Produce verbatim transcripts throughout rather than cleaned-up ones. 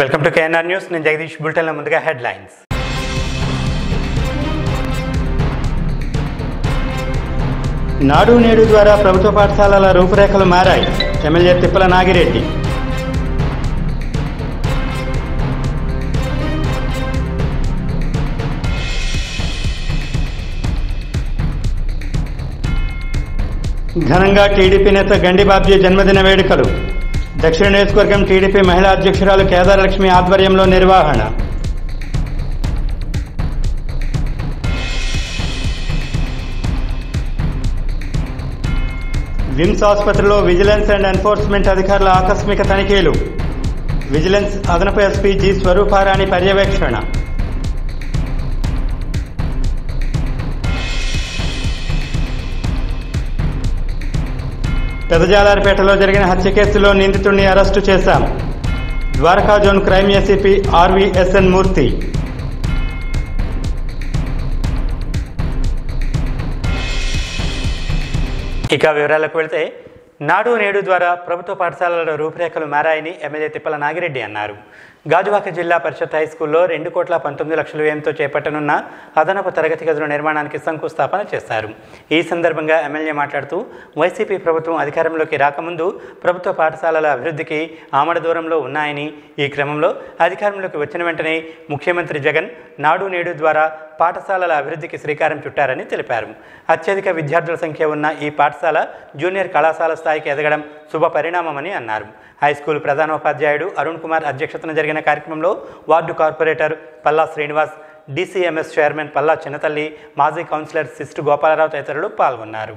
Welcome to KNR news. నేను Jagadish. Bulletin ముందుగా headlines. Nadu Nedu ద్వారా ప్రభుత్వ పాఠశాలల రూపురేఖలు మారాయి. ఎమ్మెల్యే తిప్పల నాగిరెడ్డి. ఘనంగా టీడీపీ నేత గండి బాబ్జీ జన్మదిన వేడుకలు. దక్షిణ నియోజకవర్గం టీడీపీ మహిళా అధ్యక్షురాలు కేదార లక్ష్మి ఆధ్వర్యంలో నిర్వహణ. విమ్స్ ఆసుపత్రిలో విజిలెన్స్ అండ్ ఎన్ఫోర్స్మెంట్ అధికారుల ఆకస్మిక తనిఖీలు. విజిలెన్స్ అదనపు ఎస్పీ జి స్వరూపారాణి పర్యవేక్షణ. పెదజాలారిపేటలో జరిగిన హత్య కేసులో నిందితుడిని అరెస్టు చేశాం. Dwaraka zone crime ACP ఆర్వీఎస్ఎన్ Murthy. ఇక వివరాలకు వెళితే, నాడు నేడు ద్వారా ప్రభుత్వ పాఠశాలల రూపురేఖలు మారాయని ఎమ్మెల్యే తిప్పల నాగిరెడ్డి అన్నారు. గాజువాక జిల్లా పరిషత్ హై స్కూల్లో రెండు కోట్ల పంతొమ్మిది లక్షల వ్యయంతో చేపట్టనున్న అదనపు తరగతి గదుల నిర్మాణానికి శంకుస్థాపన చేశారు. ఈ సందర్భంగా ఎమ్మెల్యే మాట్లాడుతూ, వైసీపీ ప్రభుత్వం అధికారంలోకి రాకముందు ప్రభుత్వ పాఠశాలల అభివృద్ధికి ఆమడ దూరంలో ఉన్నాయని, ఈ క్రమంలో అధికారంలోకి వచ్చిన వెంటనే ముఖ్యమంత్రి జగన్ నాడు నేడు ద్వారా పాఠశాలల అభివృద్ధికి శ్రీకారం చుట్టారని తెలిపారు. అత్యధిక విద్యార్థుల సంఖ్య ఉన్న ఈ పాఠశాల జూనియర్ కళాశాల స్థాయికి ఎదగడం శుభ పరిణామమని అన్నారు. హైస్కూల్ ప్రధానోపాధ్యాయుడు అరుణ్ కుమార్ అధ్యక్షతన జరిగిన కార్యక్రమంలో ward corporator Palla Srinivas, DCMS chairman Palla Chinnathalli, మాజీ కౌన్సిలర్ సిస్టు గోపాలరావు తదితరులు పాల్గొన్నారు.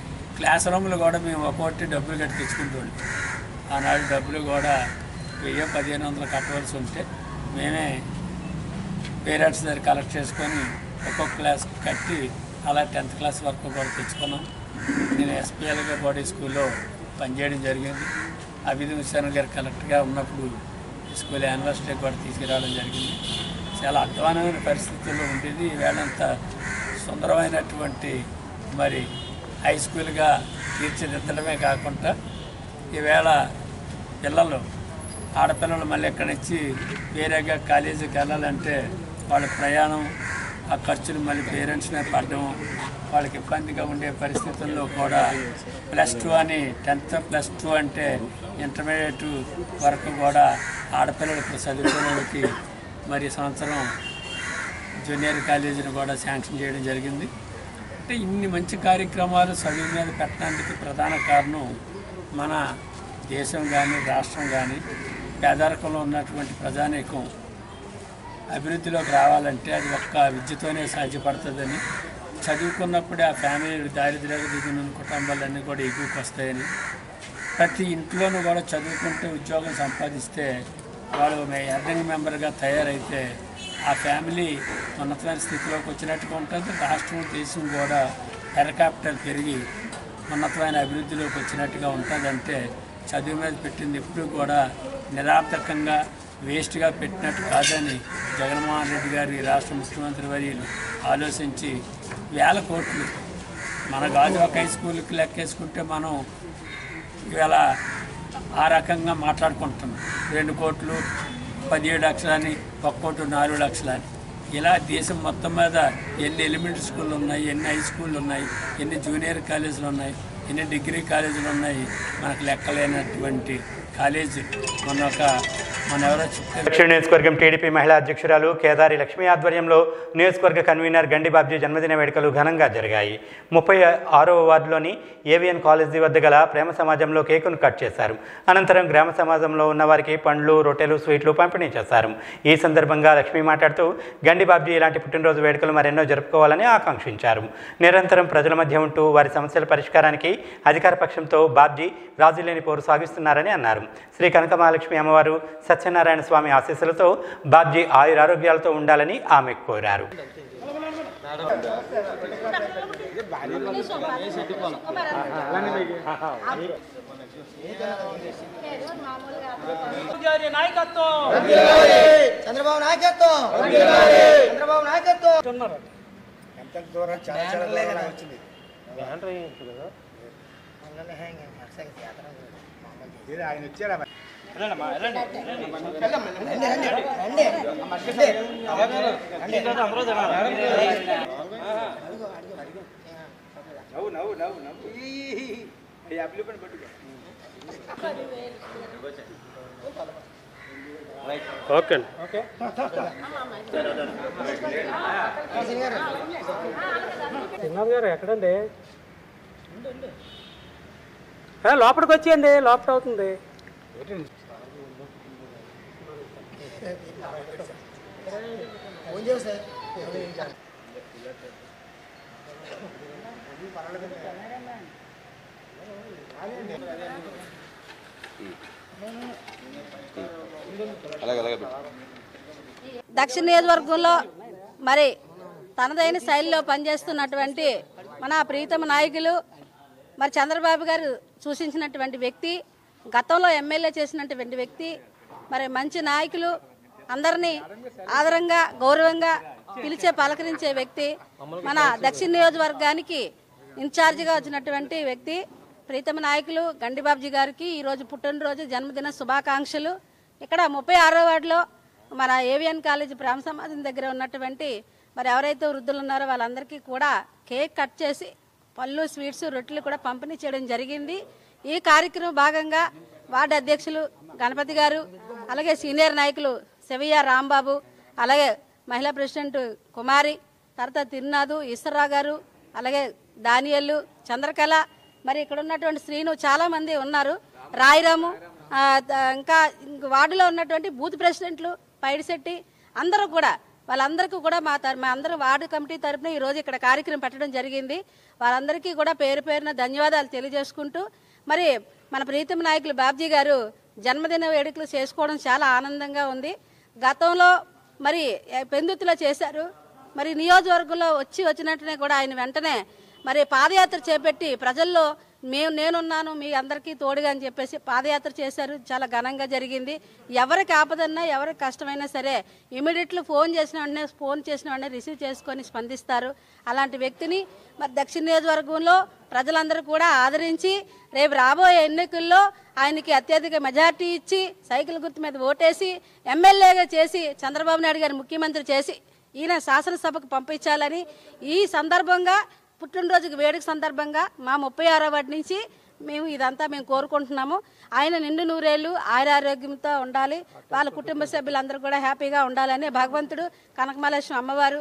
క్లాస్ రూమ్లు కూడా మేము ఒక్కొక్కటి డబ్బులు కట్టి తెచ్చుకుంటుండే. ఆనాడు డబ్బులు కూడా వెయ్యి పదిహేను వందలు కట్టవలసి ఉంటే మేమే పేరెంట్స్ దగ్గర కలెక్ట్ చేసుకొని ఒక్కొక్క క్లాస్ కట్టి అలా టెన్త్ క్లాస్ వరకు కూడా తెచ్చుకున్నాం. నేను ఎస్పీఎల్గా కూడా ఈ స్కూల్లో పనిచేయడం జరిగింది. అభిధి హుస్సేన్ గారు కలెక్టర్గా ఉన్నప్పుడు ఈ స్కూల్ యానివర్సిటీ కూడా తీసుకురావడం జరిగింది. చాలా అధ్వానమైన పరిస్థితుల్లో ఉండేది. ఈవేళంత సుందరమైనటువంటి మరి హై స్కూల్గా తీర్చిదిద్దడమే కాకుండా ఈవేళ పిల్లలు ఆడపిల్లలు మళ్ళీ ఇక్కడ నుంచి వేరేగా కాలేజీకి వెళ్ళాలంటే వాళ్ళ ప్రయాణం ఆ ఖర్చులు మళ్ళీ పేరెంట్స్నే పడడం, వాళ్ళకి ఇబ్బందిగా ఉండే పరిస్థితుల్లో కూడా ప్లస్ టూ అని టెన్త్ ప్లస్ టూ అంటే ఇంటర్మీడియట్ వరకు కూడా ఆడపిల్లలకి చదువుకోవడానికి మరి సంవత్సరం జూనియర్ కాలేజీని కూడా శాంక్షన్ చేయడం జరిగింది. అంటే ఇన్ని మంచి కార్యక్రమాలు చదువు మీద పెట్టడానికి ప్రధాన కారణం మన దేశం కానీ రాష్ట్రం కానీ పేదరికంలో ఉన్నటువంటి ప్రజానీకం అభివృద్ధిలోకి రావాలంటే అది ఒక్క విద్యతోనే సాధ్యపడుతుందని, చదువుకున్నప్పుడే ఆ ఫ్యామిలీ దారిద్ర్యాలు దిగిన కుటుంబాలన్నీ కూడా ఎగువకు వస్తాయని, ప్రతి ఇంట్లోనూ కూడా చదువుకుంటే ఉద్యోగం సంపాదిస్తే వాళ్ళు ఎర్నింగ్ మెంబర్గా తయారైతే ఆ ఫ్యామిలీ ఉన్నతమైన స్థితిలోకి వచ్చినట్టుగా ఉంటుంది. రాష్ట్రం దేశం కూడా పెర్ క్యాపిటల్ పెరిగి ఉన్నతమైన అభివృద్ధిలోకి వచ్చినట్టుగా ఉంటుందంటే చదువు మీద పెట్టింది ఎప్పుడూ కూడా నిరార్థకంగా వేస్ట్గా పెట్టినట్టు కాదని జగన్మోహన్ రెడ్డి గారు ఈ రాష్ట్ర ముఖ్యమంత్రి వర్యులు ఆలోచించి వేల కోట్లు మన గాజువాక హై స్కూల్కి లెక్కేసుకుంటే మనం ఇవాళ ఆ రకంగా మాట్లాడుకుంటున్నాం. రెండు కోట్లు పదిహేడు లక్షలని ఒక కోటి నాలుగు లక్షలని ఇలా దేశం మొత్తం మీద ఎన్ని ఎలిమెంటరీ స్కూళ్ళు ఉన్నాయి, ఎన్ని హై స్కూళ్ళు ఉన్నాయి, ఎన్ని జూనియర్ కాలేజీలు ఉన్నాయి, ఎన్ని డిగ్రీ కాలేజీలు ఉన్నాయి మనకు లెక్కలేనటువంటి కాలేజీ మనొక దక్షిణ నియోజకవర్గం టీడీపీ మహిళా అధ్యక్షురాలు కేదారి లక్ష్మి ఆధ్వర్యంలో నియోజకవర్గ కన్వీనర్ గండి బాబ్జీ జన్మదిన వేడుకలు ఘనంగా జరిగాయి. ముప్పై ఆరవ వార్డులోని ఏవిఎన్ కాలేజీ వద్ద గల ప్రేమ సమాజంలో కేకును కట్ చేశారు. అనంతరం గ్రామ సమాజంలో ఉన్న వారికి పండ్లు, రొట్టెలు, స్వీట్లు పంపిణీ చేశారు. ఈ సందర్భంగా లక్ష్మి మాట్లాడుతూ గండి బాబ్జీ ఇలాంటి పుట్టినరోజు వేడుకలు మరెన్నో జరుపుకోవాలని ఆకాంక్షించారు. నిరంతరం ప్రజల మధ్య ఉంటూ వారి సమస్యల పరిష్కారానికి అధికార పక్షంతో బాబ్జీ రాజీ లేని పోరు సాగిస్తున్నారని అన్నారు. శ్రీ కనకమహాలక్ష్మి అమ్మవారు సత్యనారాయణ స్వామి ఆశీస్సులతో బాబ్జీ ఆయురారోగ్యాలతో ఉండాలని ఆమె కోరారు. ఎక్కడండి లోపలికి వచ్చేయండి, లోపల అవుతుంది. దక్షిణ నియోజకవర్గంలో మరి తనదైన శైలిలో పనిచేస్తున్నటువంటి మన ప్రీతమ నాయకులు మరి చంద్రబాబు గారు సూచించినటువంటి వ్యక్తి, గతంలో ఎమ్మెల్యే చేసినటువంటి వ్యక్తి, మరి మంచి నాయకులు, అందరినీ ఆదరంగా గౌరవంగా పిలిచే పలకరించే వ్యక్తి, మన దక్షిణ నియోజకవర్గానికి ఇన్ఛార్జిగా వచ్చినటువంటి వ్యక్తి ప్రీతమ నాయకులు గండి బాబ్జీ గారికి ఈరోజు పుట్టినరోజు జన్మదిన శుభాకాంక్షలు. ఇక్కడ ముప్పై ఆరో వార్డులో మన ఏవిఎన్ కాలేజీ ప్రేమ సమాజం దగ్గర ఉన్నటువంటి మరి ఎవరైతే వృద్ధులు ఉన్నారో వాళ్ళందరికీ కూడా కేక్ కట్ చేసి పళ్ళు, స్వీట్స్, రొట్టెలు కూడా పంపిణీ చేయడం జరిగింది. ఈ కార్యక్రమం భాగంగా వార్డు అధ్యక్షులు గణపతి గారు, అలాగే సీనియర్ నాయకులు శివయ్య రాంబాబు, అలాగే మహిళా ప్రెసిడెంట్ కుమారి, తర్వాత తిరునాథు ఈశ్వరరావు గారు, అలాగే దానియల్లు, చంద్రకళ, మరి ఇక్కడ ఉన్నటువంటి శ్రీను, చాలామంది ఉన్నారు, రాయిరాము, ఇంకా వార్డులో ఉన్నటువంటి బూత్ ప్రెసిడెంట్లు పైడిశెట్టి, అందరూ కూడా వాళ్ళందరికీ కూడా మా మా అందరూ వార్డు కమిటీ తరఫున ఈరోజు ఇక్కడ కార్యక్రమం పెట్టడం జరిగింది. వాళ్ళందరికీ కూడా పేరు పేరున ధన్యవాదాలు తెలియజేసుకుంటూ మరి మన ప్రీతమ నాయకులు బాబ్జీ గారు జన్మదిన వేడుకలు చేసుకోవడం చాలా ఆనందంగా ఉంది. గతంలో మరి పెందుతులో చేశారు, మరి నియోజకవర్గంలో వచ్చి వచ్చినట్టునే కూడా ఆయన వెంటనే మరి పాదయాత్ర చేపట్టి ప్రజల్లో మేము నేనున్నాను మీ అందరికీ తోడుగా అని చెప్పేసి పాదయాత్ర చేశారు. చాలా ఘనంగా జరిగింది. ఎవరికి ఆపదన్నా ఎవరికి కష్టమైనా సరే ఇమీడియట్లో ఫోన్ చేసిన వెంటనే ఫోన్ చేసిన వెంటనే రిసీవ్ చేసుకొని స్పందిస్తారు. అలాంటి వ్యక్తిని మరి దక్షిణ నియోజకవర్గంలో ప్రజలందరూ కూడా ఆదరించి రేపు రాబోయే ఎన్నికల్లో ఆయనకి అత్యధిక మెజార్టీ ఇచ్చి సైకిల్ గుర్తు మీద ఓటేసి ఎమ్మెల్యేగా చేసి చంద్రబాబు నాయుడు గారు ముఖ్యమంత్రి చేసి ఈయన శాసనసభకు పంపించాలని ఈ సందర్భంగా పుట్టినరోజుకి వేడుక సందర్భంగా మా ముప్పై ఆరో వాటి నుంచి మేము ఇదంతా మేము కోరుకుంటున్నాము. ఆయన నిండు నూరేళ్ళు ఆయురారోగ్యంతో ఉండాలి, వాళ్ళ కుటుంబ సభ్యులందరూ కూడా హ్యాపీగా ఉండాలని భగవంతుడు కనకమహాలక్ష్మి అమ్మవారు,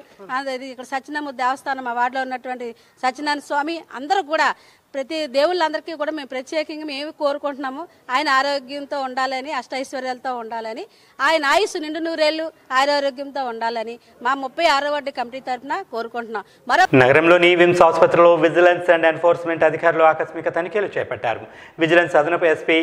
ఇక్కడ సత్యనారాయణ దేవస్థానం మా వార్డులో ఉన్నటువంటి సత్యనారాయణ స్వామి, అందరూ కూడా ప్రతి దేవుళ్ళందరికీ కూడా మేము ప్రత్యేకంగా మేము కోరుకుంటున్నాము. ఆయన ఆరోగ్యంతో ఉండాలని, అష్టైశ్వర్యాలతో ఉండాలని, ఆయన ఆయుస్సు నిండు నూరేళ్ళు ఆరోగ్యంతో ఉండాలని మా ముప్పై ఆరో వార్డు కమిటీ తరఫున కోరుకుంటున్నాం. మరో నగరంలోని విమ్స్ ఆసుపత్రిలో విజిలెన్స్ అండ్ ఎన్ఫోర్స్మెంట్ అధికారులు ఆకస్మిక తనిఖీలు చేపట్టారు. విజిలెన్స్ అదనపు ఎస్పీ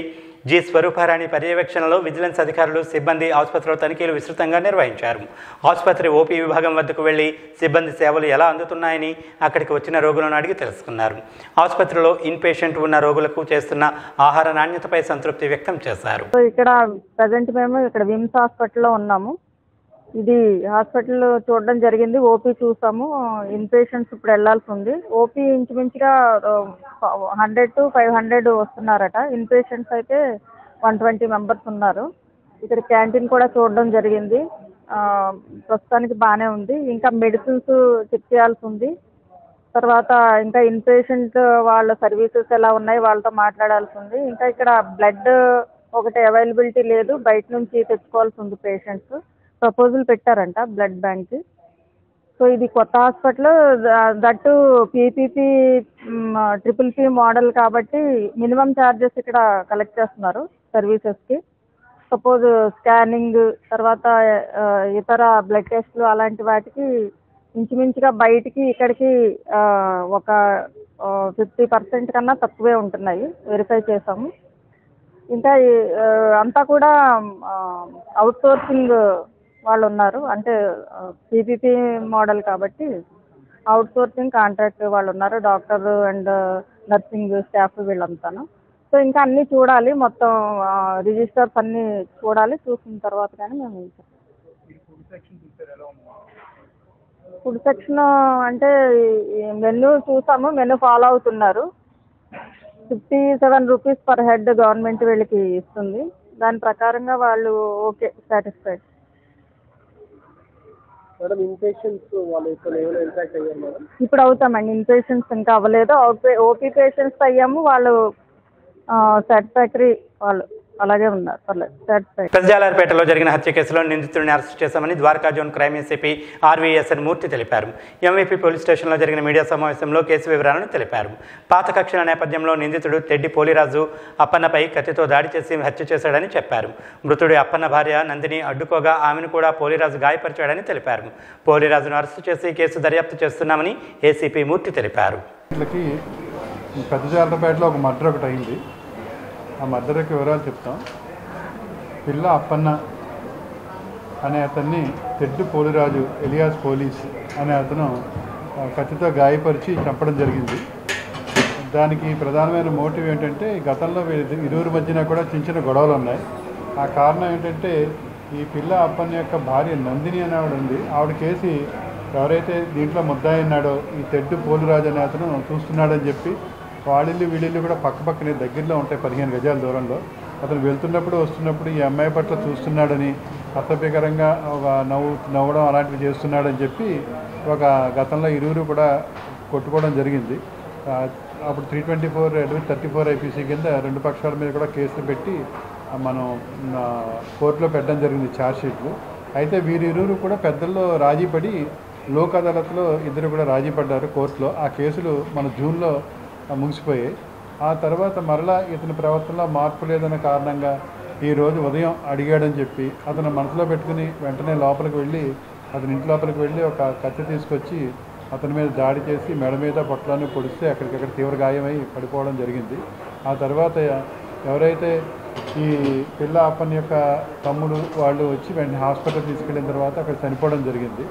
జి స్వరూపారాణి పర్యవేక్షణలో విజిలెన్స్ అధికారులు, సిబ్బంది ఆసుపత్రిలో తనిఖీలు విస్తృతంగా నిర్వహించారు. ఆసుపత్రి ఓపీ విభాగం వద్దకు వెళ్లి సిబ్బంది సేవలు ఎలా అందుతున్నాయని అక్కడికి వచ్చిన రోగులను అడిగి తెలుసుకున్నారు. ఆసుపత్రిలో ఇన్ పేషెంట్ ఉన్న రోగులకు చేస్తున్న ఆహార నాణ్యతపై సంతృప్తి వ్యక్తం చేశారు. ఇక్కడ ప్రజెంట్ మేము ఇక్కడ విమ్స్ హాస్పిటల్లో ఉన్నాము. ఇది హాస్పిటల్ చూడడం జరిగింది, ఓపీ చూసాము, ఇన్ పేషెంట్స్ ఇప్పుడు వెళ్లాల్సి ఉంది. ఓపీ ఇంచుమించుగా హండ్రెడ్ టు ఫైవ్ హండ్రెడ్ వస్తున్నారట, ఇన్ పేషెంట్స్ అయితే వన్ ట్వంటీ మెంబర్స్ ఉన్నారు. ఇక్కడ క్యాంటీన్ కూడా చూడడం జరిగింది, ప్రస్తుతానికి బాగానే ఉంది. ఇంకా మెడిసిన్స్ చెక్ చేయాల్సి ఉంది, తర్వాత ఇంకా ఇన్ పేషెంట్ వాళ్ళ సర్వీసెస్ ఎలా ఉన్నాయి వాళ్ళతో మాట్లాడాల్సి ఉంది. ఇంకా ఇక్కడ బ్లడ్ अवैलबिलिटी లేదు బయట నుంచి తెచ్చుకోవాల్సి ఉంది పేషెంట్స్ ప్రపోజల్ పెట్టారంట బ్లడ్ బ్యాంక్ సో ఇది కొత్త hospital that PPP triple P model కాబట్టి మినిమం చార్జెస్ ఇక్కడ కలెక్ట్ చేస్తున్నారు సర్వీసెస్ కి సపోజ్ స్కానింగ్ తర్వాత ఇతర బ్లడ్ టెస్ట్లు అలాంటి వాటికి ఇంచుమించుగా బయటికి ఇక్కడికి ఒక ఫిఫ్టీ పర్సెంట్ కన్నా తక్కువే ఉంటున్నాయి వెరిఫై చేసాము ఇంకా అంతా కూడా అవుట్ సోర్సింగ్ వాళ్ళు ఉన్నారు అంటే పీపీపీ మోడల్ కాబట్టి అవుట్ సోర్సింగ్ కాంట్రాక్ట్ వాళ్ళు ఉన్నారు డాక్టర్ అండ్ నర్సింగ్ స్టాఫ్ వీళ్ళంతాను సో ఇంకా అన్నీ చూడాలి మొత్తం రిజిస్టర్స్ అన్నీ చూడాలి చూసిన తర్వాత కానీ మేము ఫుడ్ సెక్షన్ అంటే మెనూ చూసాము మెనూ ఫాలో అవుతున్నారు fifty seven rupees per head government వీళ్ళకి ఇస్తుంది దాని ప్రకారంగా వాళ్ళు ఓకే సాటిస్ఫైడ్ ఇప్పుడు అవుతామండి ఇన్ పేషెంట్స్ ఇంకా అవ్వలేదు ఓపీ పేషెంట్స్ అయ్యాము వాళ్ళు సాటిస్ఫాక్టరీ వాళ్ళు అలాగే ఉన్నారు పర్లేదు సాటిస్ఫాక్టరీ పెదజాలర్పేటలో జరిగిన హత్య కేసులో నిందితుడిని అరెస్ట్ చేశామని Dwaraka zone crime ACP ఆర్వీఎస్ఎన్ Murthy తెలిపారు ఎంవీపీ పోలీస్ స్టేషన్లో జరిగిన మీడియా సమావేశంలో కేసు వివరాలను తెలిపారు పాత కక్షల నేపథ్యంలో నిందితుడు తెడ్డి పోలిరాజు అప్పన్నపై కత్తితో దాడి చేసి హత్య చేశాడని చెప్పారు మృతుడి అప్పన్న భార్య నందిని అడ్డుకోగా ఆమెను కూడా పోలిరాజు గాయపరిచాడని తెలిపారు పోలిరాజును అరెస్టు చేసి కేసు దర్యాప్తు చేస్తున్నామని ఏసీపీ మూర్తి తెలిపారు పెదజాలర్పేటలో ఒక మర్డర్ ఒకటి అయింది ఆ మర్డర్ యొక్క వివరాలు చెప్తాం పిల్ల అప్పన్న అనే అతన్ని తెడ్డు పోలిరాజు ఎలియాస్ పోలీస్ అనే అతను కత్తితో గాయపరిచి చంపడం జరిగింది దానికి ప్రధానమైన మోటివ్ ఏంటంటే గతంలో ఇరువురి మధ్యన కూడా చిన్న చిన్న గొడవలు ఉన్నాయి ఆ కారణం ఏంటంటే ఈ పిల్ల అప్పన్న యొక్క భార్య నందిని అనే ఆవిడ ఉంది ఆవిడ కేసి ఎవరైతే దీంట్లో ముద్దాయి ఉన్నాడో ఈ తెడ్డు పోలిరాజు అనే అతను చూస్తున్నాడని చెప్పి వాళ్ళిళ్ళు వీళ్ళిళ్ళు కూడా పక్క పక్కనే దగ్గరలో ఉంటాయి పదిహేను గజాల దూరంలో అతను వెళ్తున్నప్పుడు వస్తున్నప్పుడు ఈ అమ్మాయి పట్ల చూస్తున్నాడని అసభ్యకరంగా ఒక నవ్వు నవ్వడం అలాంటివి చేస్తున్నాడని చెప్పి ఒక గతంలో ఇరువురు కూడా కొట్టుకోవడం జరిగింది అప్పుడు three twenty four thirty four IPC కింద రెండు పక్షాల మీద కూడా కేసులు పెట్టి మనం కోర్టులో పెట్టడం జరిగింది ఛార్జ్షీట్లు అయితే వీరిరువురు కూడా పెద్దల్లో రాజీపడి లోక్ అదాలత్లో ఇద్దరు కూడా రాజీ పడ్డారు కోర్టులో ఆ కేసులు మన జూన్లో ముగిసిపోయాయి ఆ తర్వాత మరలా ఇతని ప్రవర్తనలో మార్పు లేదన్న కారణంగా ఈరోజు ఉదయం అడిగాడని చెప్పి అతను మనసులో పెట్టుకుని వెంటనే లోపలికి వెళ్ళి అతని ఇంటి లోపలికి వెళ్ళి ఒక కత్తి తీసుకొచ్చి అతని మీద దాడి చేసి మెడ మీద పొట్టలోనే పొడిస్తే అక్కడికక్కడ తీవ్ర గాయమై పడిపోవడం జరిగింది ఆ తర్వాత ఎవరైతే ఈ పిల్ల అప్పని యొక్క తమ్ముడు వాళ్ళు వచ్చి వెంటనే హాస్పిటల్ తీసుకెళ్ళిన తర్వాత అక్కడ చనిపోవడం జరిగింది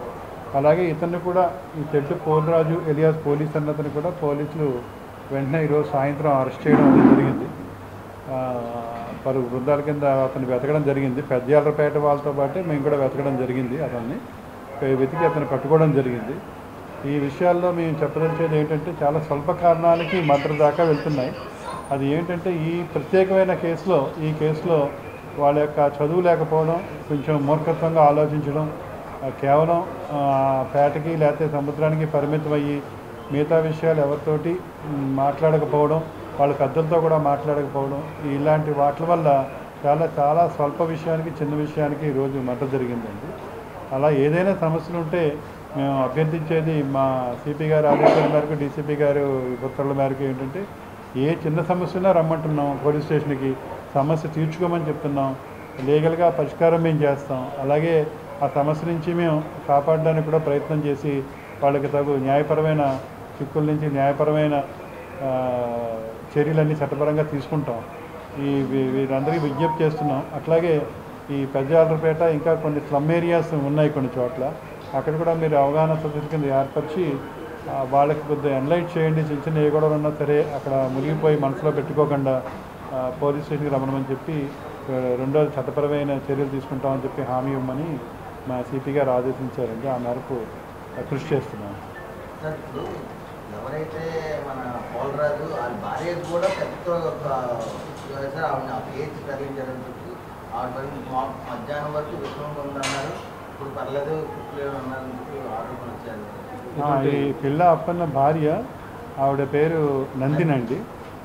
అలాగే ఇతన్ని కూడా ఈ తెడ్డు పోలిరాజు ఎలియాస్ పోలీస్ అన్నతను కూడా పోలీసులు వెంటనే ఈరోజు సాయంత్రం అరెస్ట్ చేయడం జరిగింది పలు బృందాల కింద అతను వెతకడం జరిగింది పెదజాలర్పేట వాళ్ళతో పాటు మేము కూడా వెతకడం జరిగింది అతన్ని వెతికి అతను పట్టుకోవడం జరిగింది ఈ విషయాల్లో మేము చెప్పదలిచేది ఏంటంటే చాలా స్వల్ప కారణాలకి మర్డర్ దాకా వెళ్తున్నాయి అది ఏంటంటే ఈ ప్రత్యేకమైన కేసులో ఈ కేసులో వాళ్ళ యొక్క చదువు లేకపోవడం కొంచెం మూర్ఖత్వంగా ఆలోచించడం కేవలం పేటకి లేకపోతే సముద్రానికి పరిమితమయ్యి మిగతా విషయాలు ఎవరితోటి మాట్లాడకపోవడం వాళ్ళ పెద్దలతో కూడా మాట్లాడకపోవడం ఇలాంటి వాటి వల్ల చాలా చాలా స్వల్ప విషయానికి చిన్న విషయానికి ఈరోజు మద్దతు జరిగిందండి అలా ఏదైనా సమస్యలు ఉంటే మేము అభ్యర్థించేది మా సిపి గారు ఆదేశాల మేరకు డీసీపీ గారు ఉత్తర్వుల మేరకు ఏంటంటే ఏ చిన్న సమస్యనా రమ్మంటున్నాం పోలీస్ స్టేషన్కి సమస్య తీర్చుకోమని చెప్తున్నాం లీగల్గా పరిష్కారం మేము చేస్తాం అలాగే ఆ సమస్య నుంచి మేము కాపాడడానికి కూడా ప్రయత్నం చేసి వాళ్ళకి తగు న్యాయపరమైన చిక్కుల నుంచి న్యాయపరమైన చర్యలన్నీ చట్టపరంగా తీసుకుంటాం ఈ వీరందరికీ విజ్ఞప్తి చేస్తున్నాం అట్లాగే ఈ పెదజాలర్పేట ఇంకా కొన్ని స్లమ్ ఏరియాస్ ఉన్నాయి కొన్ని చోట్ల అక్కడ కూడా మీరు అవగాహన సదస్సు కింద ఏర్పరిచి వాళ్ళకి కొద్దిగా ఎన్లైట్ చేయండి చిన్న చిన్న ఏ గొడవలు ఉన్నా సరే అక్కడ మునిగిపోయి మనసులో పెట్టుకోకుండా పోలీస్ స్టేషన్కి రమ్మని చెప్పి రెండోది చట్టపరమైన చర్యలు తీసుకుంటామని చెప్పి హామీ ఇవ్వమని మా సిపి గారు ఆదేశించారండి ఆ మేరకు కృషి చేస్తున్నాం ఎవరైతే మన పోలరాజు వాళ్ళ భార్య కూడా పెద్ద ఏజ్ తరలించారని చెప్పి ఆవిడ మధ్యాహ్నం వరకు విషయంలో ఉందన్నారు ఇప్పుడు పర్లేదు ఉన్నారని చెప్పి ఆరోపణ వచ్చారు ఈ పిల్ల అప్పన్న భార్య ఆవిడ పేరు నందిని అండి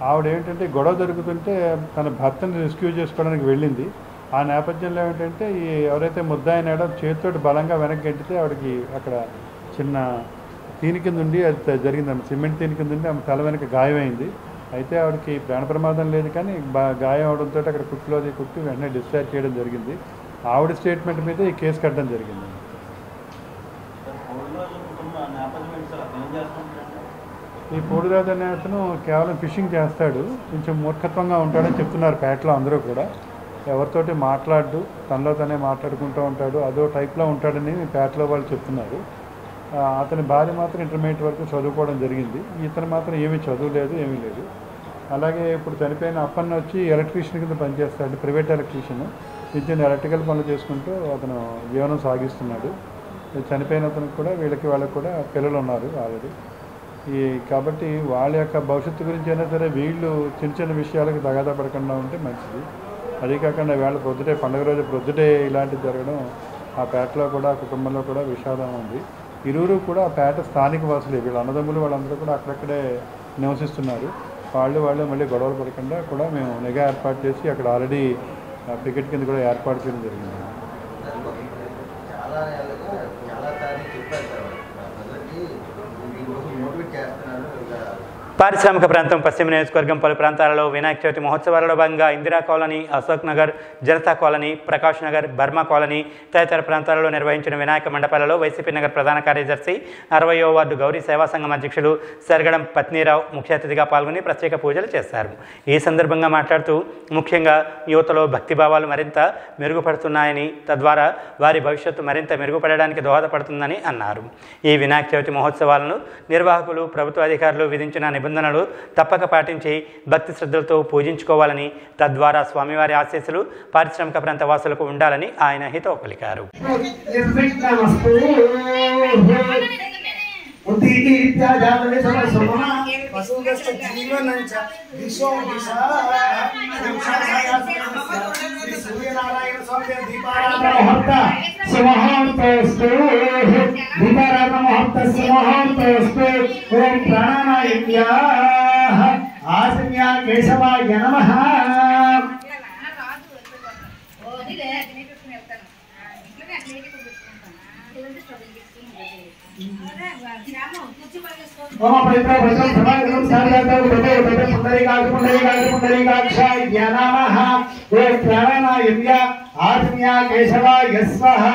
ఆవిడేంటంటే గొడవ జరుగుతుంటే తన భర్తని రెస్క్యూ చేసుకోవడానికి వెళ్ళింది। ఆ నేపథ్యంలో ఏంటంటే ఎవరైతే ముద్దాయినాడో చేతితోటి బలంగా వెనక్కి గెంటితే ఆవిడకి అక్కడ చిన్న తీని కింద ఉండి అది జరిగింది। ఆమె సిమెంట్ తీని కింద ఉండి ఆమె తల వెనక గాయమైంది। అయితే ఆవిడకి ప్రాణ ప్రమాదం లేదు, కానీ గాయం అవడంతో అక్కడ కుట్లోది కుట్టి వెంటనే డిశ్చార్జ్ చేయడం జరిగింది। ఆవిడ స్టేట్మెంట్ మీద ఈ కేసు కట్టడం జరిగింది। ఈ పొడిరాజు అనే అతను కేవలం ఫిషింగ్ చేస్తాడు, కొంచెం మూర్ఖత్వంగా ఉంటాడని చెప్తున్నారు పేటలో అందరూ కూడా। ఎవరితోటి మాట్లాడు తనలో తనే మాట్లాడుకుంటూ ఉంటాడు, అదో టైప్లో ఉంటాడని పేటలో వాళ్ళు చెప్తున్నారు। అతని భార్య మాత్రం ఇంటర్మీడియట్ వరకు చదువుకోవడం జరిగింది, ఇతను మాత్రం ఏమీ చదువులేదు ఏమీ లేదు। అలాగే ఇప్పుడు చనిపోయిన అప్పన్న వచ్చి ఎలక్ట్రీషియన్ కింద పనిచేస్తాడు, ప్రైవేట్ ఎలక్ట్రీషియన్, నిత్యం ఎలక్ట్రికల్ పనులు చేసుకుంటూ అతను జీవనం సాగిస్తున్నాడు। చనిపోయిన అతనికి కూడా వీళ్ళకి వాళ్ళకి కూడా పిల్లలు ఉన్నారు ఆల్రెడీ। ఈ కాబట్టి వాళ్ళ యొక్క భవిష్యత్తు గురించి అయినా సరే వీళ్ళు చిన్న చిన్న విషయాలకు తగాదా పడకుండా ఉంటే మంచిది। అదే కాకుండా వేళ పొద్దుటే పండుగ రోజు పొద్దుటే ఇలాంటివి జరగడం ఆ పేటలో కూడా కుటుంబంలో కూడా విషాదం ఉంది। ఇరువురు కూడా ఆ పేట స్థానిక వాసులే, వీళ్ళ అన్నదమ్ములు వాళ్ళందరూ కూడా అక్కడక్కడే నివసిస్తున్నారు। వాళ్ళు వాళ్ళు మళ్ళీ గొడవలు పడకుండా కూడా మేము నిఘా ఏర్పాటు చేసి అక్కడ ఆల్రెడీ పికెట్ కింద కూడా ఏర్పాటు చేయడం జరిగింది। పారిశ్రామిక ప్రాంతం పశ్చిమ నియోజకవర్గం పలు ప్రాంతాలలో వినాయక చవితి మహోత్సవాలలో భాగంగా Indira colony, Ashok Nagar, Janata colony, Prakash Nagar, Burma colony తదితర ప్రాంతాలలో నిర్వహించిన వినాయక మండపాలలో వైసీపీ నగర్ ప్రధాన కార్యదర్శి, అరవయో వార్డు గౌరీ సేవా సంఘం అధ్యక్షులు సరగడం పత్నిరావు ముఖ్య అతిథిగా పాల్గొని ప్రత్యేక పూజలు చేశారు। ఈ సందర్భంగా మాట్లాడుతూ ముఖ్యంగా యువతలో భక్తిభావాలు మరింత మెరుగుపడుతున్నాయని, తద్వారా వారి భవిష్యత్తు మరింత మెరుగుపడడానికి దోహదపడుతుందని అన్నారు। ఈ వినాయక చవితి మహోత్సవాలను నిర్వాహకులు, ప్రభుత్వ అధికారులు విధించిన నిబంధనలు తప్పక పాటించి భక్తి శ్రద్ధలతో పూజించుకోవాలని, తద్వారా స్వామివారి ఆశీస్సులు పారిశ్రామిక ప్రాంత వాసులకు ఉండాలని ఆయన హితవు పలికారు। ఓం ప్రాణాయ ఆసన్యా కేశవాయ నమః। ఆసన్యా కేశవాయ స్వః।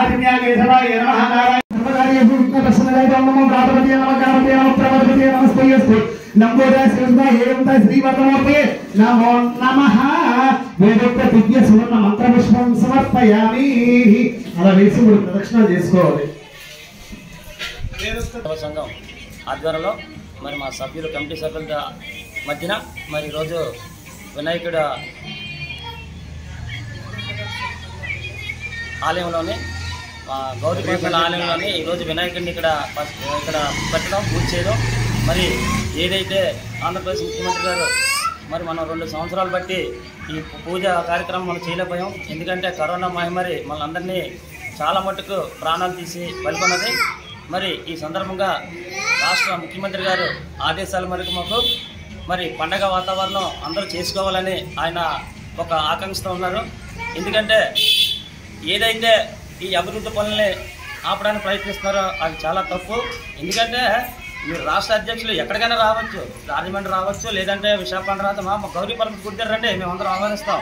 आदिन्या केशवाय नमः। नारायण नमः। भूतप्रसन्नाय नमः। गातपतिये नमः। गातपतिये नमः। प्रवदपतिये नमस्ते यस्तु नमोदय श्रीमदा हेमता श्रीवर्धनोपे नमो नमः। वेदोक्त దివ్య సువర్ణ మంత్ర పుష్పం సమర్పయామి। అలా వేసి మూడు ప్రదక్షిణాలు చేసుకోవాలి। వేదోక్త సంఘం ఆధ్వర్యంలో మరి మా సభ్యులు కమిటీ సభ్యుల మధ్యన మరి రోజు వినాయకుడ ఆలయంలోని గౌరీ దేవతల ఆలయంలోని ఈరోజు వినాయకుడిని ఇక్కడ ఇక్కడ పెట్టడం పూజ చేయడం మరి ఏదైతే ఆంధ్రప్రదేశ్ ముఖ్యమంత్రి గారు మరి మనం రెండు సంవత్సరాలు బట్టి ఈ పూజ కార్యక్రమం మనం చేయలేకపోయాం। ఎందుకంటే కరోనా మహమ్మారి మనందరినీ చాలా మట్టుకు ప్రాణాలు తీసి పలుకున్నది। మరి ఈ సందర్భంగా రాష్ట్ర ముఖ్యమంత్రి గారు ఆదేశాల మేరకు మాకు మరి పండగ వాతావరణం అందరూ చేసుకోవాలని ఆయన ఒక ఆకాంక్షతో ఉన్నారు। ఎందుకంటే ఏదైతే ఈ అభివృద్ధి పనుల్ని ఆపడానికి ప్రయత్నిస్తున్నారో అది చాలా తప్పు। ఎందుకంటే మీరు రాష్ట్ర అధ్యక్షులు ఎక్కడికైనా రావచ్చు, రాజమండ్రి రావచ్చు, లేదంటే విశాఖపట్నం రావచ్చు, మా గౌరీ పర్వతం కుర్తారండి మేము అందరం ఆహ్వానిస్తాం।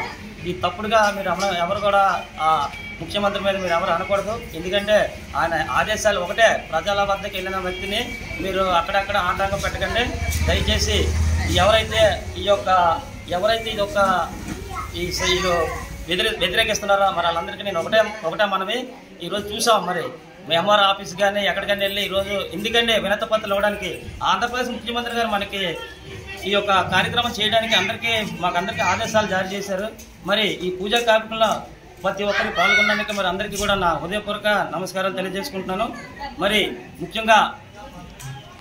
ఈ తప్పుడుగా మీరు ఎవరు కూడా ఆ ముఖ్యమంత్రి మీద మీరు ఎవరు అనకూడదు। ఎందుకంటే ఆయన ఆదేశాలు ఒకటే, ప్రజల వద్దకు వెళ్ళిన వ్యక్తిని మీరు అక్కడక్కడ ఆటంకం పెట్టకండి। దయచేసి ఎవరైతే ఈ యొక్క ఎవరైతే ఇది ఒక ఈ శైలు వ్యతిరే వ్యతిరేకిస్తున్నారా మరి వాళ్ళందరికీ నేను ఒకటే ఒకటే మనవి ఈరోజు చూసాం। మరి ఎంఆర్ ఆఫీస్ కానీ ఎక్కడికైనా వెళ్ళి ఈరోజు ఎందుకంటే వినతి పత్రాలు ఇవ్వడానికి ఆంధ్రప్రదేశ్ ముఖ్యమంత్రి గారు మనకి ఈ యొక్క కార్యక్రమం చేయడానికి అందరికీ మాకు అందరికీ ఆదేశాలు జారీ చేశారు। మరి ఈ పూజా కార్యక్రమంలో ప్రతి ఒక్కరికి పాల్గొనడానికి మరి అందరికీ కూడా నా హృదయపూర్వక నమస్కారాలు తెలియజేసుకుంటున్నాను। మరి ముఖ్యంగా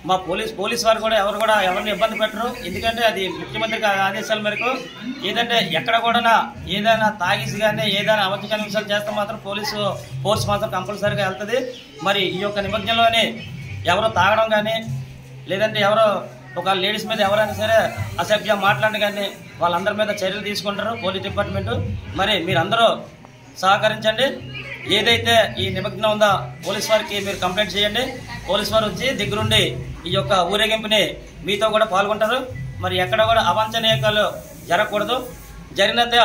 మా పోలీస్ పోలీస్ వారు కూడా ఎవరు కూడా ఎవరిని ఇబ్బంది పెట్టరు। ఎందుకంటే అది ముఖ్యమంత్రి ఆదేశాల మేరకు ఏదంటే ఎక్కడ కూడా ఏదైనా తాగేసి కానీ ఏదైనా అవకాశం విషయాలు చేస్తే మాత్రం పోలీసు ఫోర్స్ మాత్రం కంపల్సరీగా వెళ్తుంది। మరి ఈ యొక్క నిమజ్ఞంలోనే ఎవరో తాగడం గాని లేదంటే ఎవరో ఒక లేడీస్ మీద ఎవరైనా సరే అసభ్య మాట్లాడడం గాని వాళ్ళందరి మీద చర్యలు తీసుకుంటారు పోలీస్ డిపార్ట్మెంట్। మరి మీరందరూ సహకరించండి। ఏదైతే ఈ నిమగ్న ఉందో పోలీస్ వారికి మీరు కంప్లైంట్ చేయండి। పోలీస్ వారు వచ్చి దగ్గరుండి ఈ యొక్క ఊరేగింపుని మీతో కూడా పాల్గొంటారు। మరి ఎక్కడ కూడా అవాంఛనీయాలు జరగకూడదు। జరిగినతే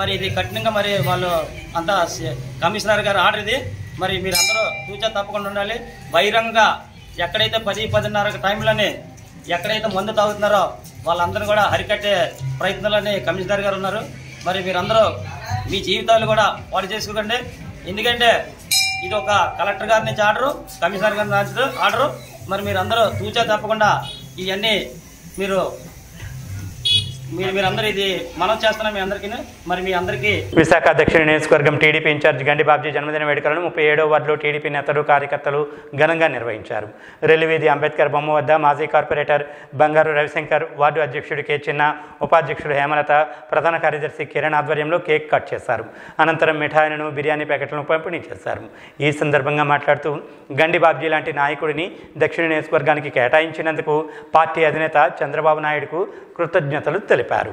మరి ఇది కఠినంగా మరి వాళ్ళు అంత కమిషనర్ గారు ఆర్డర్ ఇది। మరి మీరందరూ చూచా తప్పకుండా ఉండాలి। బహిరంగంగా ఎక్కడైతే పది పదిన్నర టైంలోనే ఎక్కడైతే మందు తాగుతున్నారో వాళ్ళందరూ కూడా హరికట్టే ప్రయత్నాలని కమిషనర్ గారు ఉన్నారు। మరి మీరందరూ మీ జీవితాలు కూడా పాడు చేసుకోకండి। ఎందుకంటే ఇది ఒక కలెక్టర్ గారి నుంచి ఆర్డరు, కమిషనర్ గారి నుంచి ఆర్డరు। మరి మీరందరూ చూచా తప్పకుండా ఇవన్నీ మీరు మీరందరూ ఇది మనం చేస్తున్నాం మీ అందరికీ। మరి మీ అందరికీ విశాఖ దక్షిణ నియోజకవర్గం టీడీపీ ఇన్ఛార్జ్ గండి బాబ్జీ జన్మదిన వేడుకలను ముప్పై ఏడవ వార్డులో టీడీపీ నేతలు కార్యకర్తలు ఘనంగా నిర్వహించారు। రైల్వేది అంబేద్కర్ బొమ్మ వద్ద మాజీ కార్పొరేటర్ బంగారు రవిశంకర్, వార్డు అధ్యక్షుడు కే చిన్న, ఉపాధ్యక్షుడు హేమలత, ప్రధాన కార్యదర్శి కిరణ్ ఆధ్వర్యంలో కేక్ కట్ చేశారు। అనంతరం మిఠాయిలను, బిర్యానీ ప్యాకెట్లను పంపిణీ చేశారు। ఈ సందర్భంగా మాట్లాడుతూ గండి బాబ్జీ లాంటి నాయకుడిని దక్షిణ నియోజకవర్గానికి కేటాయించినందుకు పార్టీ అధినేత చంద్రబాబు నాయుడుకు కృతజ్ఞతలు తెలిపారు।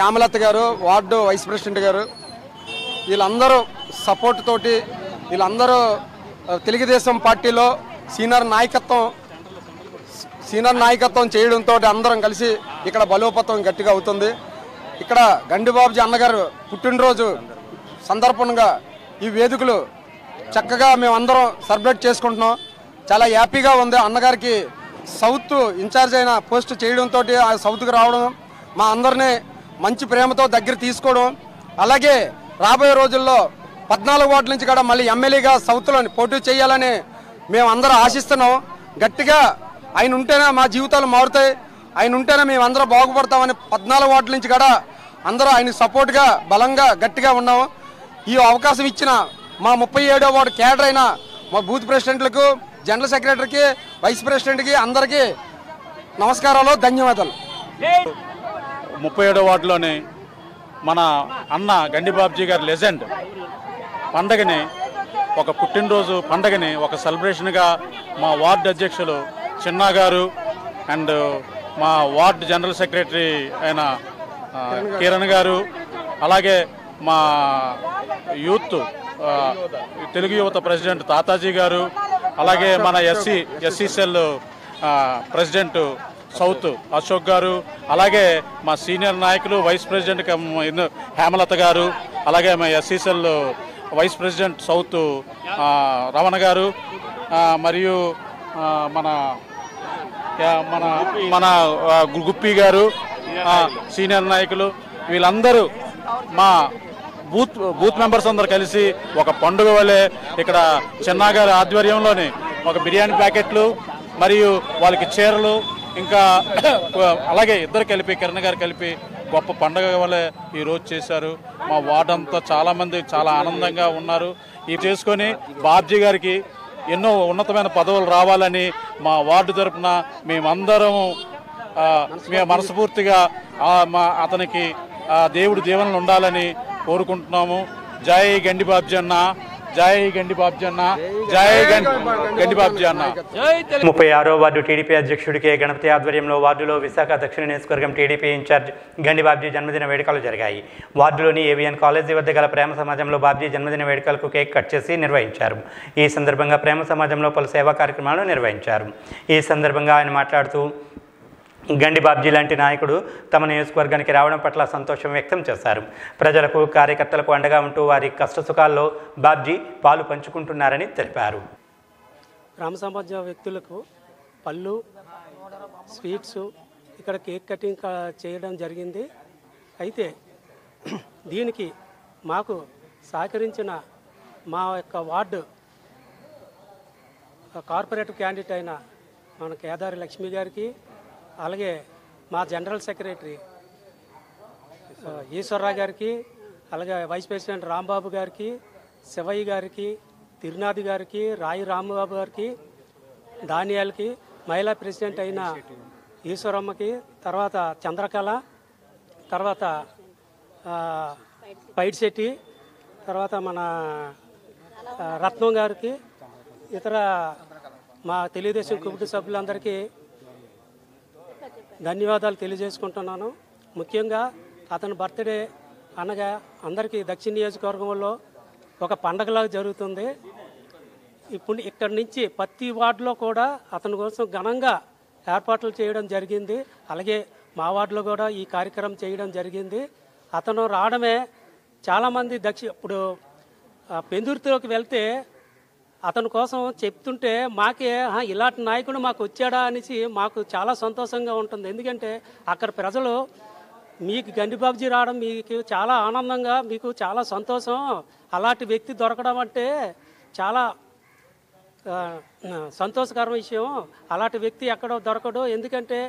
యామలత గారు, వార్డు వైస్ ప్రెసిడెంట్ గారు, వీళ్ళందరూ సపోర్ట్ తోటి వీళ్ళందరూ తెలుగుదేశం పార్టీలో సీనియర్ నాయకత్వం సీనియర్ నాయకత్వం చేయడంతో అందరం కలిసి ఇక్కడ బలోపేతం గట్టిగా అవుతుంది। ఇక్కడ గండిబాబుజీ అన్నగారు పుట్టినరోజు సందర్భంగా ఈ వేదికలు చక్కగా మేమందరం సెలబ్రేట్ చేసుకుంటున్నాం। చాలా హ్యాపీగా ఉంది। అన్నగారికి సౌత్ ఇన్ఛార్జ్ అయిన పోస్ట్ చేయడంతో ఆ సౌత్కి రావడం, మా అందరినీ మంచి ప్రేమతో దగ్గర తీసుకోవడం, అలాగే రాబోయే రోజుల్లో పద్నాలుగు వార్డుల నుంచి కూడా మళ్ళీ ఎమ్మెల్యేగా సౌత్లో పోటీ చేయాలని మేమందరం ఆశిస్తున్నాం గట్టిగా। ఆయన ఉంటేనే మా జీవితాలు మారుతాయి, ఆయన ఉంటేనే మేమందరం బాగుపడతామని పద్నాలుగు వార్డుల నుంచి కూడా అందరూ ఆయన సపోర్ట్గా బలంగా గట్టిగా ఉన్నాము। ఈ అవకాశం ఇచ్చిన మా ముప్పై ఏడో వార్డు క్యాడర్ అయిన మా బూత్ ప్రెసిడెంట్లకు, జనరల్ సెక్రటరీకి, వైస్ ప్రెసిడెంట్కి అందరికీ నమస్కారాలు, ధన్యవాదాలు। ముప్పై ఏడో వార్డులోని మన అన్న గండిబాబ్జీ గారి లెజెండ్ పండగని, ఒక పుట్టినరోజు పండగని ఒక సెలబ్రేషన్గా మా వార్డు అధ్యక్షులు చిన్నా గారు అండ్ మా వార్డు జనరల్ సెక్రటరీ అయిన కిరణ్ గారు, అలాగే మా యూత్ తెలుగు యువత ప్రెసిడెంట్ తాతాజీ గారు, అలాగే మన SC SC cell president south Ashok గారు, అలాగే మా సీనియర్ నాయకులు వైస్ ప్రెసిడెంట్ హేమలత గారు, అలాగే మా SC cell vice president south Ramana గారు, మరియు మన మన మన గుప్పి గారు సీనియర్ నాయకులు, వీళ్ళందరూ మా బూత్ బూత్ మెంబర్స్ అందరు కలిసి ఒక పండుగ వలె ఇక్కడ చిన్నా గారి ఆధ్వర్యంలోని ఒక బిర్యానీ ప్యాకెట్లు మరియు వాళ్ళకి చీరలు, ఇంకా అలాగే ఇద్దరు కలిపి కిరణ్ గారు కలిపి గొప్ప పండుగ వలె ఈరోజు చేశారు। మా వార్డు అంతా చాలామంది చాలా ఆనందంగా ఉన్నారు। ఇది చేసుకొని బాబ్జీ గారికి ఎన్నో ఉన్నతమైన పదవులు రావాలని మా వార్డు తరఫున మేమందరము మేము మనస్ఫూర్తిగా మా అతనికి దేవుడి దీవెనలు ఉండాలని కోరుకుంటున్నాము। జై గండి బాబ్జీ అన్న, జై గండి బాబ్జీ అన్న, జై గండి బాబ్జీ అన్న। ముప్పై ఆరో వార్డు టీడీపీ అధ్యక్షుడు కె గణపతి ఆధ్వర్యంలో వార్డులో విశాఖ దక్షిణ నియోజకవర్గం టీడీపీ ఇన్ఛార్జ్ గండి బాబ్జీ జన్మదిన వేడుకలు జరిగాయి। వార్డులోని ఏవిఎన్ కాలేజీ వద్ద గల ప్రేమ సమాజంలో బాబ్జీ జన్మదిన వేడుకలకు కేక్ కట్ చేసి నిర్వహించారు। ఈ సందర్భంగా ప్రేమ సమాజంలో పలు సేవా కార్యక్రమాలు నిర్వహించారు। ఈ సందర్భంగా ఆయన మాట్లాడుతూ గండి బాబ్జీ లాంటి నాయకుడు తమ నియోజకవర్గానికి రావడం పట్ల సంతోషం వ్యక్తం చేశారు। ప్రజలకు, కార్యకర్తలకు అండగా ఉంటూ వారి కష్టసుఖాల్లో బాబ్జీ పాలు పంచుకుంటున్నారని తెలిపారు। గ్రామ సమాజ వ్యక్తులకు పళ్ళు, స్వీట్స్, ఇక్కడ కేక్ కటింగ్ చేయడం జరిగింది। అయితే దీనికి మాకు సహకరించిన మా యొక్క వార్డు కార్పొరేటర్ క్యాండిడేట్ అయిన మన కేదారి లక్ష్మి గారికి, అలాగే మా జనరల్ సెక్రటరీ ఈశ్వరరావు గారికి, అలాగే వైస్ ప్రెసిడెంట్ రాంబాబు గారికి, శివయ్య గారికి, తిరునాథి గారికి, రాయి రాంబాబు గారికి, దానియాలకి, మహిళా ప్రెసిడెంట్ అయిన ఈశ్వరమ్మకి, తర్వాత చంద్రకళ, తర్వాత పైడిశెట్టి, తర్వాత మన రత్నం గారికి, ఇతర మా తెలుగుదేశం కుటుంబ సభ్యులందరికీ ధన్యవాదాలు తెలియజేసుకుంటున్నాను। ముఖ్యంగా అతని బర్త్డే అనగా అందరికీ దక్షిణ నియోజకవర్గంలో ఒక పండగలా జరుగుతుంది। ఇప్పుడు ఇక్కడి నుంచి ప్రతి వార్డులో కూడా అతని కోసం ఘనంగా ఏర్పాట్లు చేయడం జరిగింది। అలాగే మా వార్డులో కూడా ఈ కార్యక్రమం చేయడం జరిగింది। అతను రావడమే చాలామంది దక్షి ఇప్పుడు పెందుర్తిలోకి వెళ్తే అతని కోసం చెప్తుంటే మాకే ఇలాంటి నాయకుడు మాకు వచ్చాడా అనేసి మాకు చాలా సంతోషంగా ఉంటుంది। ఎందుకంటే అక్కడ ప్రజలు మీకు గండిబాబుజీ రావడం మీకు చాలా ఆనందంగా మీకు చాలా సంతోషం, అలాంటి వ్యక్తి దొరకడం అంటే చాలా సంతోషకర విషయం। అలాంటి వ్యక్తి ఎక్కడో దొరకడు, ఎందుకంటే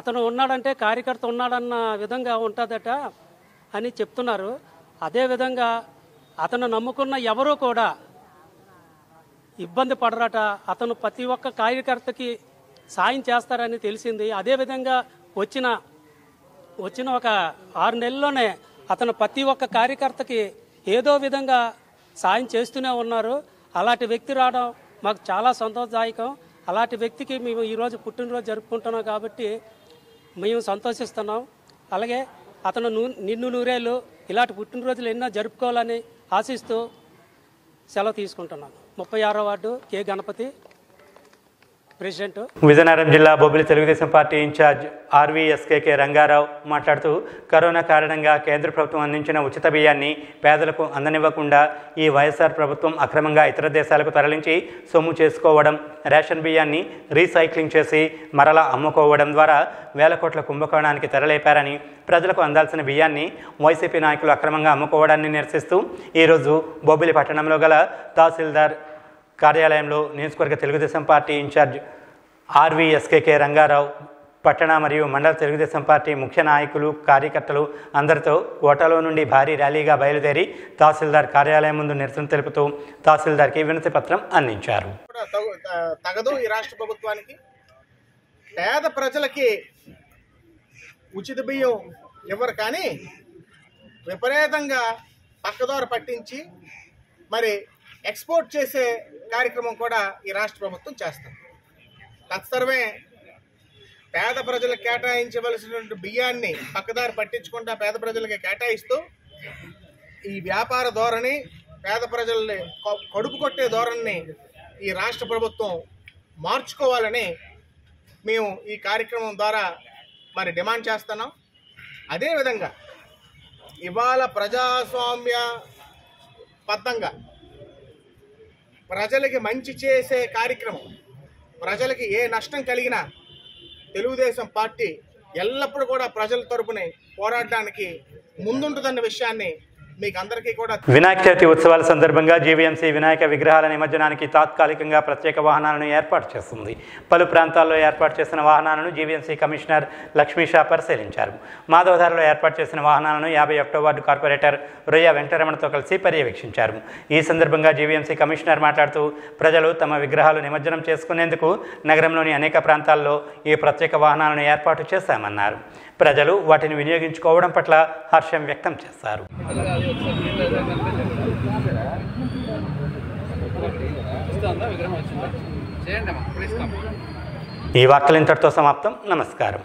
అతను ఉన్నాడంటే కార్యకర్త ఉన్నాడన్న విధంగా ఉంటుందట అని చెప్తున్నారు। అదేవిధంగా అతను నమ్ముకున్న ఎవరూ కూడా ఇబ్బంది పడరట, అతను ప్రతి ఒక్క కార్యకర్తకి సాయం చేస్తారని తెలిసింది। అదేవిధంగా వచ్చిన వచ్చిన ఒక ఆరు నెలల్లోనే అతను ప్రతి ఒక్క కార్యకర్తకి ఏదో విధంగా సాయం చేస్తూనే ఉన్నారు। అలాంటి వ్యక్తి రావడం మాకు చాలా సంతోషదాయకం। అలాంటి వ్యక్తికి మేము ఈరోజు పుట్టినరోజు జరుపుకుంటున్నాం కాబట్టి మేము సంతోషిస్తున్నాం। అలాగే అతను నిన్ను నూరేళ్ళు ఇలాంటి పుట్టినరోజులు ఎన్నో జరుపుకోవాలని ఆశిస్తూ సెలవు తీసుకుంటున్నాను। ముప్పై ఆరో ward K Ganapathi president. Vizianagaram జిల్లా Bobbili Telugu Desam party incharge RVSKK Rangarao మాట్లాడుతూ కరోనా కారణంగా కేంద్ర ప్రభుత్వం అందించిన ఉచిత బియ్యాన్ని పేదలకు అందనివ్వకుండా ఈ వైఎస్ఆర్ ప్రభుత్వం అక్రమంగా ఇతర దేశాలకు తరలించి సొమ్ము చేసుకోవడం, రేషన్ బియ్యాన్ని రీసైక్లింగ్ చేసి మరలా అమ్ముకోవడం ద్వారా వేల కోట్ల కుంభకోణానికి తెరలేపారని, ప్రజలకు అందాల్సిన బియ్యాన్ని వైసీపీ నాయకులు అక్రమంగా అమ్ముకోవడాన్ని నిరసిస్తూ ఈరోజు బొబ్బిలి పట్టణంలో గల తహసీల్దార్ కార్యాలయంలో నియోజకవర్గ Telugu Desam party incharge RVSKK Rangarao పట్టణ మరియు మండల తెలుగుదేశం పార్టీ ముఖ్య నాయకులు, కార్యకర్తలు అందరితో కోటలో నుండి భారీ ర్యాలీగా బయలుదేరి తహసీల్దార్ కార్యాలయం ముందు నిరసన తెలుపుతూ తహసీల్దార్కి వినతి పత్రం అందించారు। తగదు ఈ రాష్ట్ర ప్రభుత్వానికి, పేద ప్రజలకి ఉచిత బియ్యం ఇవ్వరు కానీ విపరీతంగా పక్కదోర పట్టించి మరి ఎక్స్పోర్ట్ చేసే కార్యక్రమం కూడా ఈ రాష్ట్ర ప్రభుత్వం చేస్తుంది। తత్సర్వే పేద ప్రజలకు కేటాయించవలసినటువంటి బియ్యాన్ని పక్కదారి పట్టించకుండా పేద ప్రజలకి కేటాయిస్తూ ఈ వ్యాపార ధోరణి, పేద ప్రజల్ని కడుపు కొట్టే ధోరణిని ఈ రాష్ట్ర ప్రభుత్వం మార్చుకోవాలని మేము ఈ కార్యక్రమం ద్వారా మరి డిమాండ్ చేస్తున్నాం। అదేవిధంగా ఇవాళ ప్రజాస్వామ్య బద్ధంగా ప్రజలకి మంచి చేసే కార్యక్రమం, ప్రజలకి ఏ నష్టం కలిగినా తెలుగుదేశం పార్టీ ఎల్లప్పుడూ కూడా ప్రజల తరపునే పోరాడడానికి ముందుంటుందన్న విషయాన్ని మీకు అందరికీ కూడా వినాయక చవితి ఉత్సవాల సందర్భంగా జీవీఎంసీ వినాయక విగ్రహాల నిమజ్జనానికి తాత్కాలికంగా ప్రత్యేక వాహనాలను ఏర్పాటు చేస్తుంది। పలు ప్రాంతాల్లో ఏర్పాటు చేసిన వాహనాలను జీవీఎంసీ కమిషనర్ లక్ష్మీ షా పరిశీలించారు। మాధవధారలో ఏర్పాటు చేసిన వాహనాలను యాభై ఒకటో వార్డు కార్పొరేటర్ రొయ్య వెంకటరమణతో కలిసి పర్యవేక్షించారు। ఈ సందర్భంగా జీవీఎంసీ కమిషనర్ మాట్లాడుతూ ప్రజలు తమ విగ్రహాలు నిమజ్జనం చేసుకునేందుకు నగరంలోని అనేక ప్రాంతాల్లో ఈ ప్రత్యేక వాహనాలను ఏర్పాటు చేశామన్నారు। ప్రజలు వాటిని వినియోగించుకోవడం పట్ల హర్షం వ్యక్తం చేశారు। ఈ వార్తలు ఇంతటితో సమాప్తం। నమస్కారం।